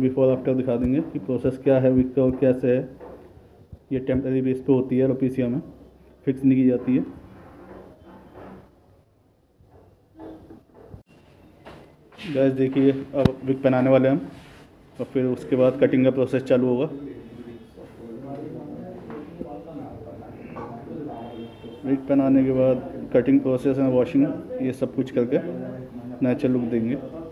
Before after दिखा देंगे कि प्रोसेस क्या है, वीक का और कैसे है। ये टेम्परेरी बेस पे होती है, एलोपेसिया में फिक्स नहीं की जाती है। गैस देखिए, अब विक पहनाने वाले हम और फिर उसके बाद कटिंग का प्रोसेस चालू होगा। विक पहनाने के बाद कटिंग प्रोसेस है, वॉशिंग, ये सब कुछ करके नेचुरल लुक देंगे।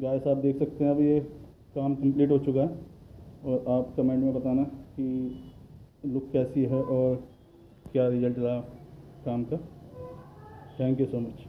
गाइस आप देख सकते हैं अब ये काम कंप्लीट हो चुका है और आप कमेंट में बताना कि लुक कैसी है और क्या रिजल्ट रहा काम का। Thank you so much.